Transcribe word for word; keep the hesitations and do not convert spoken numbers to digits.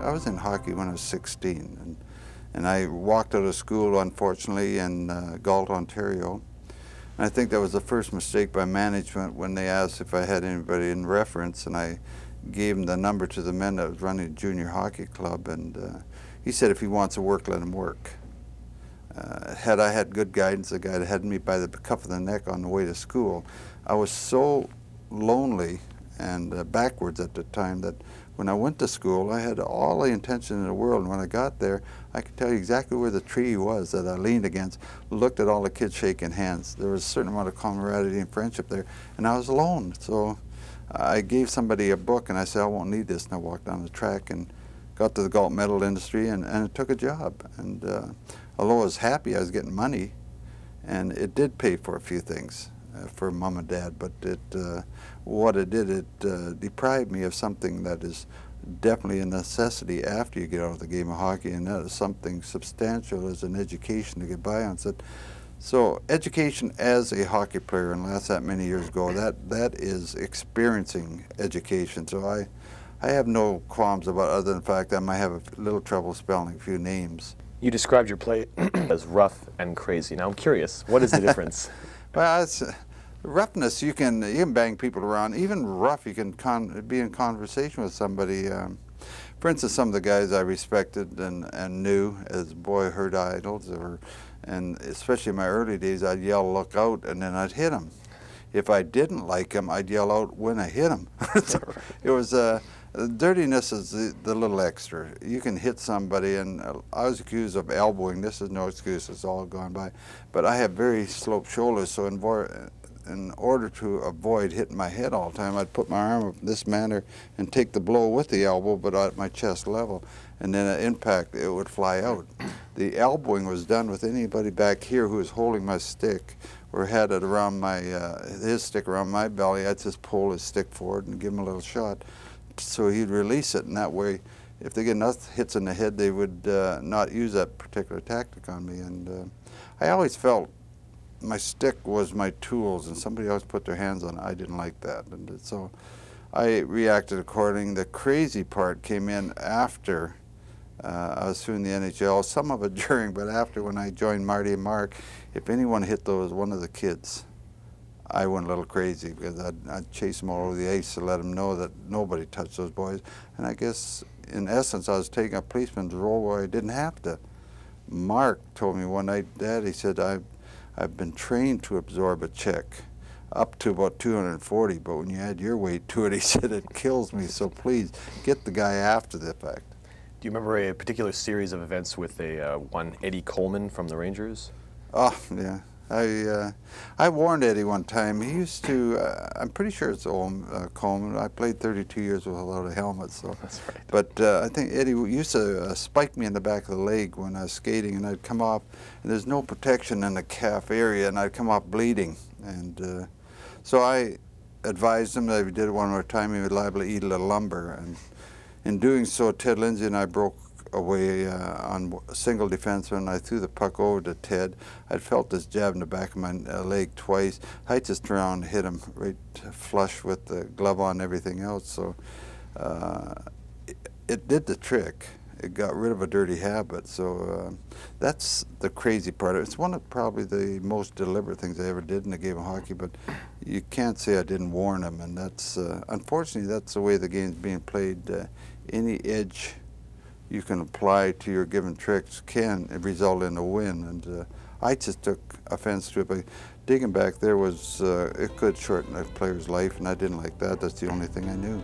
I was in hockey when I was sixteen, and, and I walked out of school, unfortunately, in uh, Galt, Ontario. And I think that was the first mistake by management when they asked if I had anybody in reference, and I gave him the number to the men that was running a junior hockey club, and uh, he said if he wants to work, let him work. Uh, had I had good guidance, the guy that had me by the cuff of the neck on the way to school, I was so lonely and uh, backwards at the time that when I went to school, I had all the intention in the world, and when I got there, I could tell you exactly where the tree was that I leaned against, looked at all the kids shaking hands. There was a certain amount of camaraderie and friendship there, and I was alone. So I gave somebody a book, and I said, I won't need this, and I walked down the track and got to the Galt metal industry, and, and took a job. And uh, although I was happy, I was getting money, and it did pay for a few things. Uh, for mom and dad, but it, uh, what it did, it uh, deprived me of something that is definitely a necessity after you get out of the game of hockey, and that is something substantial as an education to get by on. So, so education as a hockey player, and last that many years ago, that, that is experiencing education. So I, I have no qualms about it, other than the fact that I might have a little trouble spelling a few names. You described your play as rough and crazy. Now I'm curious, what is the difference? Well, it's, uh, roughness, you can, you can bang people around. Even rough, you can con be in conversation with somebody. Um, for instance, some of the guys I respected and, and knew as boyhood idols, or, and especially in my early days, I'd yell, look out, and then I'd hit them. If I didn't like them, I'd yell out when I hit them. So it was, uh, dirtiness is the, the little extra. You can hit somebody, and I was accused of elbowing. This is no excuse, it's all gone by. But I have very sloped shoulders, so in, in order to avoid hitting my head all the time, I'd put my arm up this manner and take the blow with the elbow, but at my chest level. And then at impact, it would fly out. The elbowing was done with anybody back here who was holding my stick, or had it around my, uh, his stick around my belly. I'd just pull his stick forward and give him a little shot, so he'd release it, and that way, if they get enough hits in the head, they would uh, not use that particular tactic on me. And uh, I always felt my stick was my tools, and somebody else put their hands on it. I didn't like that, and so I reacted accordingly. The crazy part came in after uh, I was doing the N H L, some of it during, but after, when I joined Marty and Mark, if anyone hit those, one of the kids, I went a little crazy, because I'd, I'd chase them all over the ice to let them know that nobody touched those boys. And I guess, in essence, I was taking a policeman's role where I didn't have to. Mark told me one night, Dad, he said, I've, I've been trained to absorb a check up to about two hundred forty, but when you add your weight to it, he said, it kills me, so please get the guy after the fact. Do you remember a particular series of events with a uh, one Eddie Coleman from the Rangers? Oh, yeah. I, uh, I warned Eddie one time. He used to, uh, I'm pretty sure it's old uh, Coleman. I played thirty-two years without a helmet, so. That's right. But uh, I think Eddie used to uh, spike me in the back of the leg when I was skating, and I'd come off, and there's no protection in the calf area, and I'd come off bleeding. And uh, so I advised him that if he did it one more time, he would likely eat a little lumber. And in doing so, Ted Lindsay and I broke away uh, on a single defenseman. I threw the puck over to Ted. I felt this jab in the back of my uh, leg twice. I just turned around and hit him right flush with the glove on and everything else. So uh, it, it did the trick. It got rid of a dirty habit. So uh, that's the crazy part. It's one of probably the most deliberate things I ever did in the game of hockey, but you can't say I didn't warn him. And that's, uh, unfortunately, that's the way the game's being played. Uh, any edge you can apply to your given tricks can result in a win, and uh, I just took offense to it. But digging back there was, uh, it could shorten a player's life, and I didn't like that. That's the only thing I knew.